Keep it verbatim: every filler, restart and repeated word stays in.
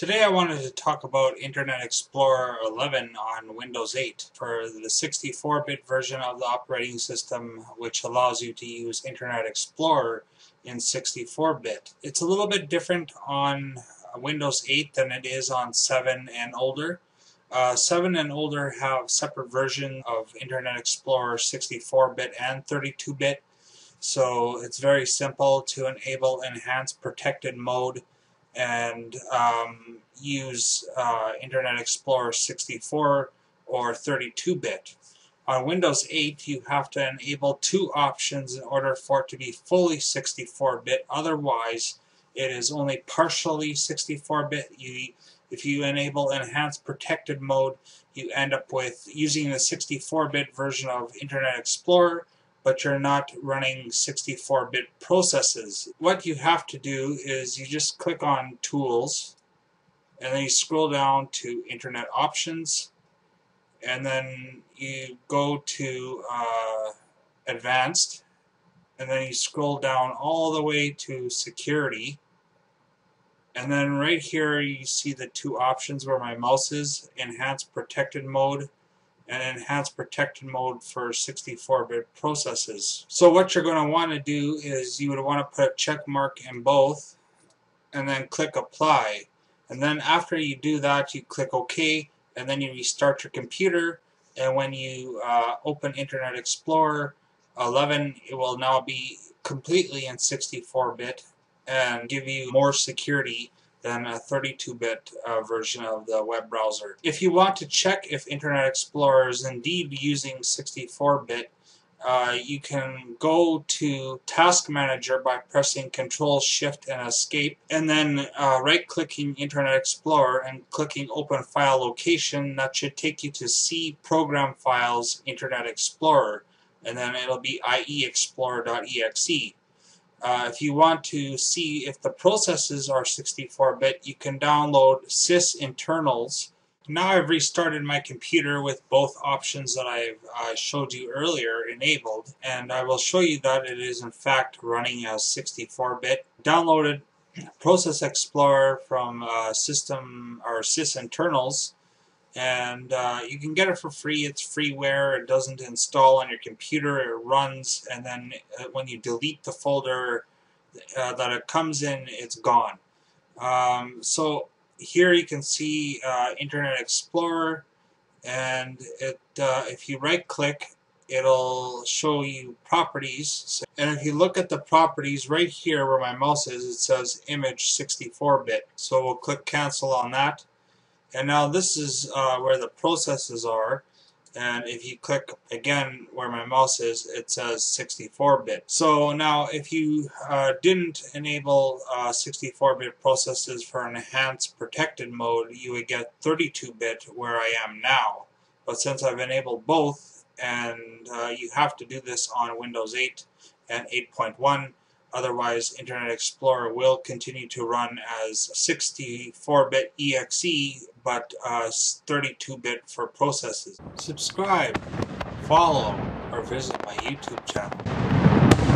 Today I wanted to talk about Internet Explorer eleven on Windows eight for the sixty-four bit version of the operating system, which allows you to use Internet Explorer in sixty-four bit. It's a little bit different on Windows eight than it is on seven and older. Uh, seven and older have separate versions of Internet Explorer sixty-four bit and thirty-two bit, so it's very simple to enable enhanced protected mode and um, use uh, Internet Explorer sixty-four or thirty-two bit. On Windows eight, you have to enable two options in order for it to be fully sixty-four bit. Otherwise, it is only partially sixty-four bit. You, if you enable Enhanced Protected Mode, you end up with using the sixty-four bit version of Internet Explorer, but you're not running sixty-four bit processes. What you have to do is you just click on Tools, and then you scroll down to Internet Options, and then you go to uh, Advanced, and then you scroll down all the way to Security, and then right here you see the two options where my mouse is, Enhanced Protected Mode, and enhance protected mode for sixty-four bit processes. So what you're going to want to do is you would want to put a check mark in both and then click apply, and then after you do that you click OK, and then you restart your computer, and when you uh, open Internet Explorer eleven, it will now be completely in sixty-four bit and give you more security than a thirty-two bit uh, version of the web browser. If you want to check if Internet Explorer is indeed using sixty-four bit, uh, you can go to Task Manager by pressing Control, Shift, and Escape, and then uh, right-clicking Internet Explorer and clicking Open File Location. That should take you to C Program Files Internet Explorer, and then it'll be I E Explorer dot E X E. Uh, if you want to see if the processes are sixty-four bit, you can download Sysinternals. Now I've restarted my computer with both options that I uh, showed you earlier enabled, and I will show you that it is in fact running as sixty-four bit. Downloaded Process Explorer from uh, System or Sysinternals, and uh, you can get it for free. It's freeware. It doesn't install on your computer. It runs, and then when you delete the folder uh, that it comes in, it's gone. Um, so here you can see uh, Internet Explorer, and it uh, if you right click, it'll show you properties. And if you look at the properties right here where my mouse is, it says image sixty-four bit, so we'll click cancel on that. And now this is uh, where the processes are, and if you click again where my mouse is, it says sixty-four bit. So now if you uh, didn't enable sixty-four bit uh, processes for enhanced protected mode, you would get thirty-two bit where I am now. But since I've enabled both, and uh, you have to do this on Windows eight and eight point one, otherwise Internet Explorer will continue to run as sixty-four bit E X E, but thirty-two bit uh, for processes. Subscribe, follow, or visit my YouTube channel.